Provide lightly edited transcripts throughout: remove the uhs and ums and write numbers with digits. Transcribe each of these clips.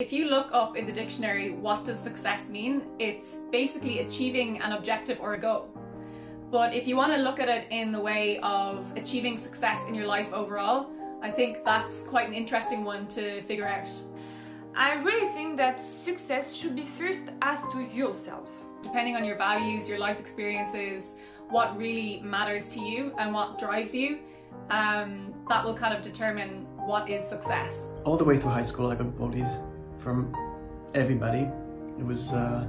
If you look up in the dictionary, what does success mean? It's basically achieving an objective or a goal. But if you want to look at it in the way of achieving success in your life overall, I think that's quite an interesting one to figure out. I really think that success should be first asked to yourself. Depending on your values, your life experiences, what really matters to you and what drives you, that will kind of determine what is success. All the way through high school I got bullied. From everybody. It was, I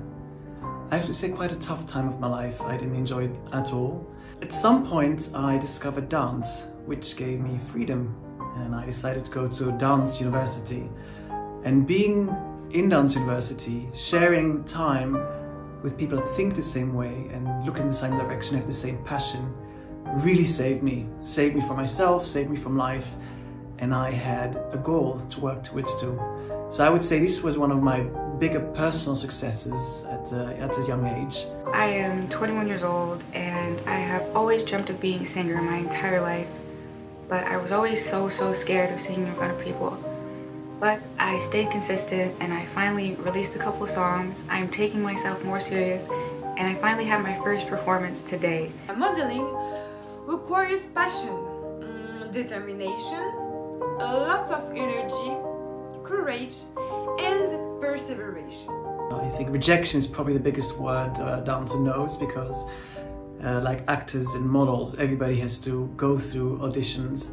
have to say, quite a tough time of my life. I didn't enjoy it at all. At some point I discovered dance, which gave me freedom, and I decided to go to dance university. And being in dance university, sharing time with people that think the same way and look in the same direction, have the same passion, really saved me for myself, saved me from life, and I had a goal to work towards too. So I would say this was one of my bigger personal successes at a young age. I am 21 years old and I have always dreamt of being a singer my entire life, but I was always so scared of singing in front of people. But I stayed consistent and I finally released a couple of songs. I'm taking myself more serious and I finally had my first performance today. Modeling requires passion, determination, a lot of energy, courage and perseverance. I think rejection is probably the biggest word dancer knows, because like actors and models, everybody has to go through auditions,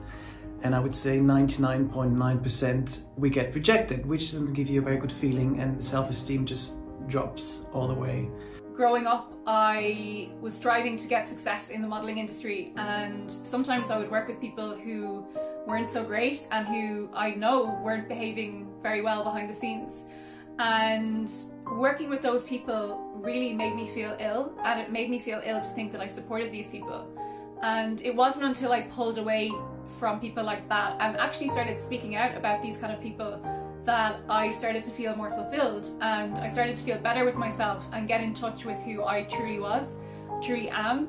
and I would say 99.9% we get rejected, which doesn't give you a very good feeling, and self-esteem just drops all the way. Growing up, I was striving to get success in the modeling industry, and sometimes I would work with people who weren't so great and who I know weren't behaving very well behind the scenes, and working with those people really made me feel ill, and it made me feel ill to think that I supported these people. And it wasn't until I pulled away from people like that and actually started speaking out about these kind of people that I started to feel more fulfilled, and I started to feel better with myself and get in touch with who I truly was, truly am.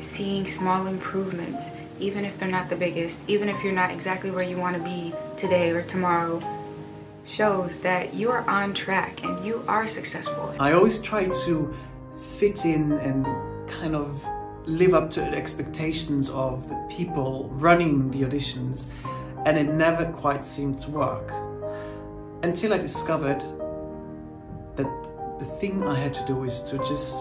Seeing small improvements, even if they're not the biggest, even if you're not exactly where you want to be today or tomorrow, shows that you are on track and you are successful. I always try to fit in and kind of live up to the expectations of the people running the auditions, and it never quite seemed to work. Until I discovered that the thing I had to do is to just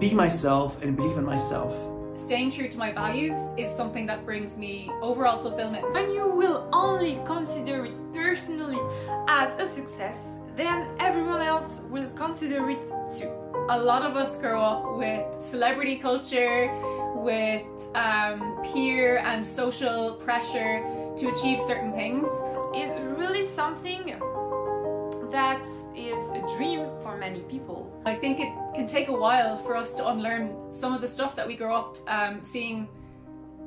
be myself and believe in myself. Staying true to my values is something that brings me overall fulfillment. When you will only consider it personally as a success, then everyone else will consider it too. A lot of us grow up with celebrity culture, with peer and social pressure to achieve certain things. It's really something that is a dream for many people. I think it can take a while for us to unlearn some of the stuff that we grew up seeing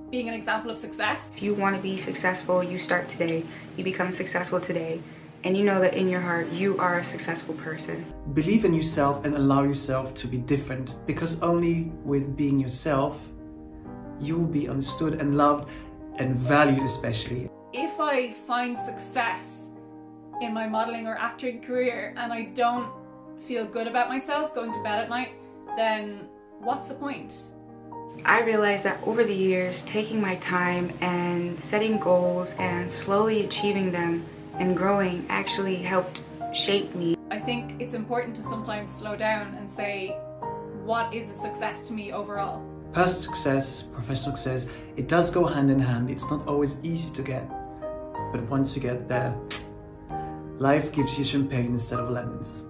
being an example of success. If you want to be successful, you start today, you become successful today, and you know that in your heart you are a successful person. Believe in yourself and allow yourself to be different, because only with being yourself you will be understood and loved and valued especially. If I find success in my modeling or acting career and I don't feel good about myself going to bed at night, then what's the point? I realized that over the years, taking my time and setting goals and slowly achieving them and growing actually helped shape me. I think it's important to sometimes slow down and say, what is a success to me overall? Personal success, professional success, it does go hand in hand. It's not always easy to get, but once you get there, life gives you champagne instead of lemons.